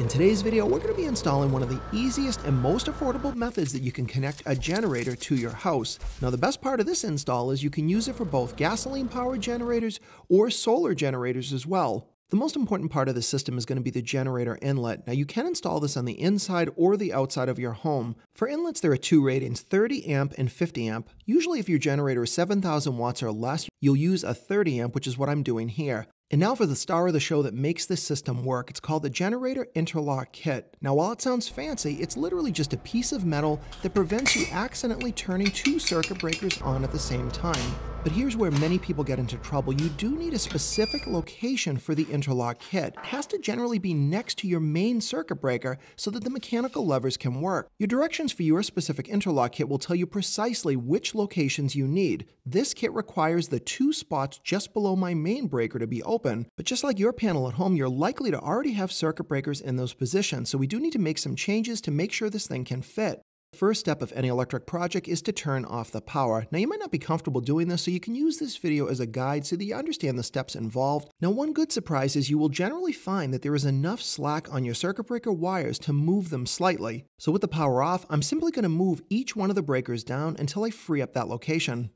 In today's video, we're going to be installing one of the easiest and most affordable methods that you can connect a generator to your house. Now, the best part of this install is you can use it for both gasoline powered generators or solar generators as well. The most important part of the system is going to be the generator inlet. Now, you can install this on the inside or the outside of your home. For inlets, there are two ratings, 30 amp and 50 amp. Usually if your generator is 7,000 watts or less, you'll use a 30 amp, which is what I'm doing here. And now for the star of the show that makes this system work. It's called the Generator Interlock Kit. Now, while it sounds fancy, it's literally just a piece of metal that prevents you accidentally turning two circuit breakers on at the same time. But here's where many people get into trouble. You do need a specific location for the interlock kit. It has to generally be next to your main circuit breaker so that the mechanical levers can work. Your directions for your specific interlock kit will tell you precisely which locations you need. This kit requires the two spots just below my main breaker to be open. But just like your panel at home, you're likely to already have circuit breakers in those positions, so we do need to make some changes to make sure this thing can fit. The first step of any electric project is to turn off the power. Now, you might not be comfortable doing this, so you can use this video as a guide so that you understand the steps involved. Now, one good surprise is you will generally find that there is enough slack on your circuit breaker wires to move them slightly. So with the power off, I'm simply going to move each one of the breakers down until I free up that location.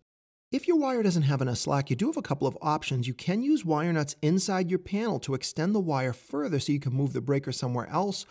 If your wire doesn't have enough slack, you do have a couple of options. You can use wire nuts inside your panel to extend the wire further so you can move the breaker somewhere else.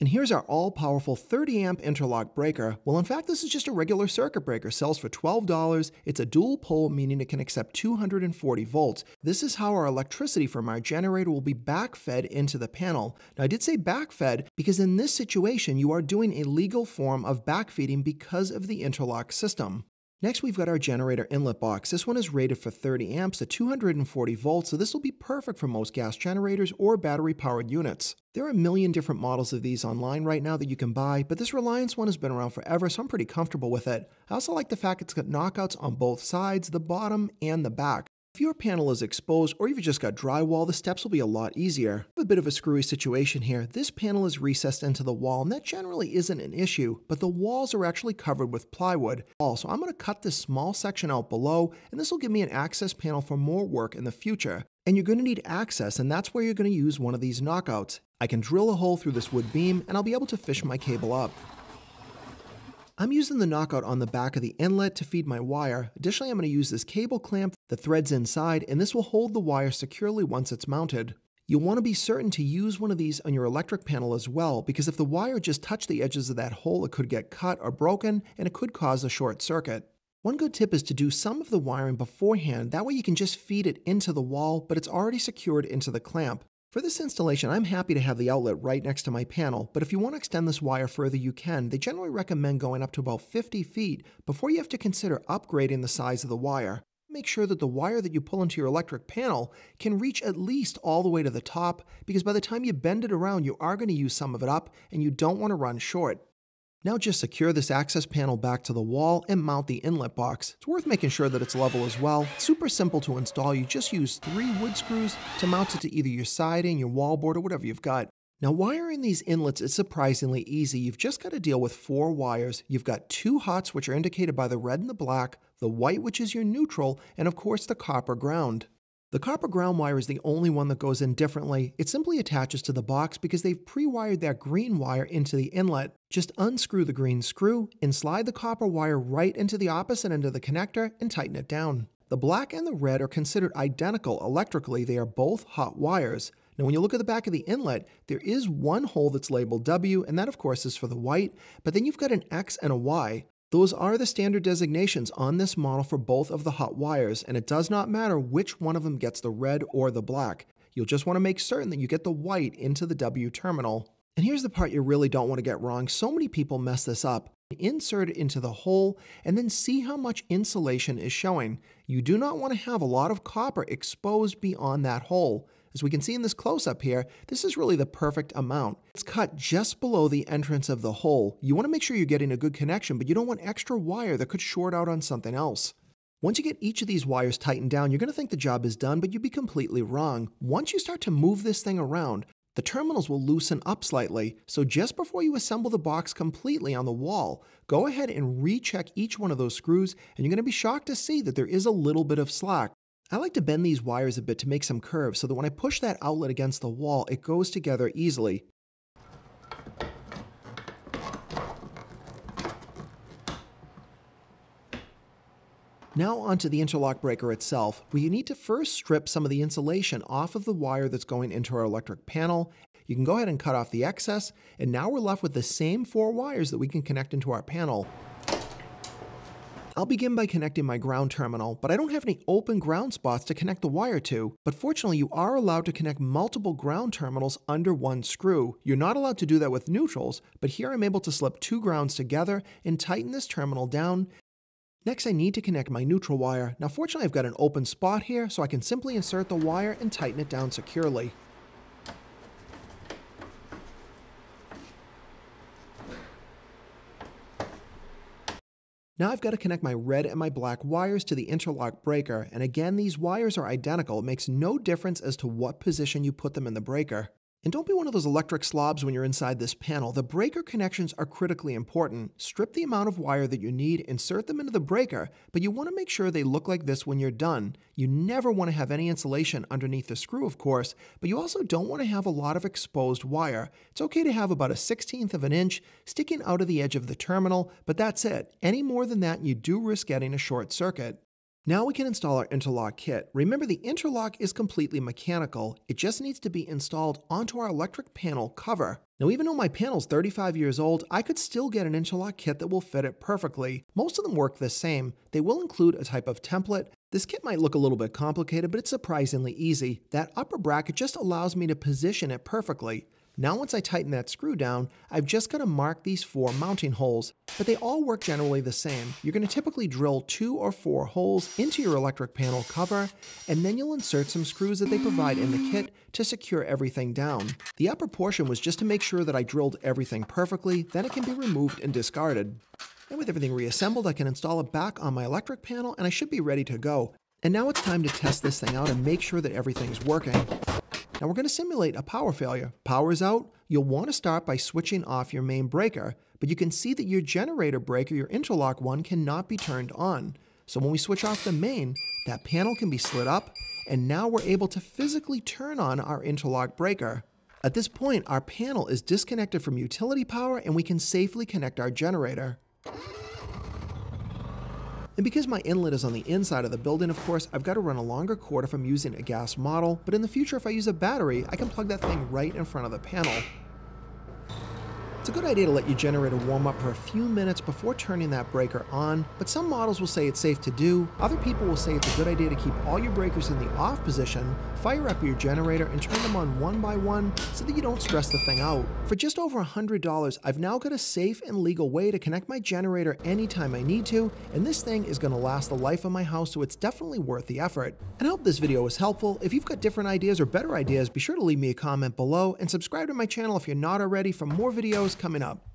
And here's our all-powerful 30 amp interlock breaker. Well, in fact, this is just a regular circuit breaker. Sells for $12. It's a dual pole, meaning it can accept 240 volts. This is how our electricity from our generator will be backfed into the panel. Now, I did say backfed because in this situation, you are doing a legal form of backfeeding because of the interlock system. Next, we've got our generator inlet box. This one is rated for 30 amps to 240 volts, so this will be perfect for most gas generators or battery-powered units. There are a million different models of these online right now that you can buy, but this Reliance one has been around forever, so I'm pretty comfortable with it. I also like the fact it's got knockouts on both sides, the bottom and the back. If your panel is exposed or you've just got drywall, the steps will be a lot easier. I have a bit of a screwy situation here. This panel is recessed into the wall, and that generally isn't an issue, but the walls are actually covered with plywood. Also, I'm going to cut this small section out below, and this will give me an access panel for more work in the future. And you're going to need access, and that's where you're going to use one of these knockouts. I can drill a hole through this wood beam, and I'll be able to fish my cable up. I'm using the knockout on the back of the inlet to feed my wire. Additionally, I'm going to use this cable clamp, the threads inside, and this will hold the wire securely once it's mounted. You'll want to be certain to use one of these on your electric panel as well, because if the wire just touched the edges of that hole, it could get cut or broken, and it could cause a short circuit. One good tip is to do some of the wiring beforehand. That way you can just feed it into the wall, but it's already secured into the clamp. For this installation, I'm happy to have the outlet right next to my panel, but if you want to extend this wire further, you can. They generally recommend going up to about 50 feet before you have to consider upgrading the size of the wire. Make sure that the wire that you pull into your electric panel can reach at least all the way to the top, because by the time you bend it around, you are going to use some of it up, and you don't want to run short. Now just secure this access panel back to the wall and mount the inlet box. It's worth making sure that it's level as well. It's super simple to install. You just use 3 wood screws to mount it to either your siding, your wallboard, or whatever you've got. Now, wiring these inlets is surprisingly easy. You've just got to deal with 4 wires. You've got 2 hots, which are indicated by the red and the black, the white, which is your neutral, and of course the copper ground. The copper ground wire is the only one that goes in differently. It simply attaches to the box because they've pre-wired that green wire into the inlet. Just unscrew the green screw and slide the copper wire right into the opposite end of the connector and tighten it down. The black and the red are considered identical electrically. They are both hot wires. Now, when you look at the back of the inlet, there is one hole that's labeled W, and that of course is for the white, but then you've got an X and a Y. Those are the standard designations on this model for both of the hot wires, and it does not matter which one of them gets the red or the black. You'll just want to make certain that you get the white into the W terminal. And here's the part you really don't want to get wrong. So many people mess this up. Insert it into the hole and then see how much insulation is showing. You do not want to have a lot of copper exposed beyond that hole. As we can see in this close-up here, this is really the perfect amount. It's cut just below the entrance of the hole. You want to make sure you're getting a good connection, but you don't want extra wire that could short out on something else. Once you get each of these wires tightened down, you're going to think the job is done, but you'd be completely wrong. Once you start to move this thing around, the terminals will loosen up slightly, so just before you assemble the box completely on the wall, go ahead and recheck each one of those screws, and you're going to be shocked to see that there is a little bit of slack. I like to bend these wires a bit to make some curves so that when I push that outlet against the wall, it goes together easily. Now onto the interlock breaker itself, where you need to first strip some of the insulation off of the wire that's going into our electric panel. You can go ahead and cut off the excess, and now we're left with the same 4 wires that we can connect into our panel. I'll begin by connecting my ground terminal, but I don't have any open ground spots to connect the wire to, but fortunately you are allowed to connect multiple ground terminals under one screw. You're not allowed to do that with neutrals, but here I'm able to slip 2 grounds together and tighten this terminal down. Next, I need to connect my neutral wire. Now fortunately I've got an open spot here, so I can simply insert the wire and tighten it down securely. Now I've got to connect my red and my black wires to the interlock breaker, and again these wires are identical. It makes no difference as to what position you put them in the breaker. And don't be one of those electric slobs when you're inside this panel. The breaker connections are critically important. Strip the amount of wire that you need, insert them into the breaker, but you want to make sure they look like this when you're done. You never want to have any insulation underneath the screw, of course, but you also don't want to have a lot of exposed wire. It's okay to have about a 1/16 of an inch sticking out of the edge of the terminal, but that's it. Any more than that, you do risk getting a short circuit. Now we can install our interlock kit. Remember, the interlock is completely mechanical. It just needs to be installed onto our electric panel cover. Now even though my panel's 35 years old, I could still get an interlock kit that will fit it perfectly. Most of them work the same. They will include a type of template. This kit might look a little bit complicated, but it's surprisingly easy. That upper bracket just allows me to position it perfectly. Now once I tighten that screw down, I've just got to mark these 4 mounting holes, but they all work generally the same. You're going to typically drill 2 or 4 holes into your electric panel cover, and then you'll insert some screws that they provide in the kit to secure everything down. The upper portion was just to make sure that I drilled everything perfectly, then it can be removed and discarded. And with everything reassembled, I can install it back on my electric panel and I should be ready to go. And now it's time to test this thing out and make sure that everything's working. Now we're going to simulate a power failure. Power's out. You'll want to start by switching off your main breaker, but you can see that your generator breaker, your interlock one, cannot be turned on. So when we switch off the main, that panel can be slid up, and now we're able to physically turn on our interlock breaker. At this point, our panel is disconnected from utility power and we can safely connect our generator. And because my inlet is on the inside of the building, of course, I've got to run a longer cord if I'm using a gas model, but in the future if I use a battery, I can plug that thing right in front of the panel. It's a good idea to let your generator warm up for a few minutes before turning that breaker on, but some models will say it's safe to do, other people will say it's a good idea to keep all your breakers in the off position, fire up your generator and turn them on one by one so that you don't stress the thing out. For just over $100, I've now got a safe and legal way to connect my generator anytime I need to, and this thing is going to last the life of my house, so it's definitely worth the effort. And I hope this video was helpful. If you've got different ideas or better ideas, be sure to leave me a comment below and subscribe to my channel if you're not already for more videos coming up.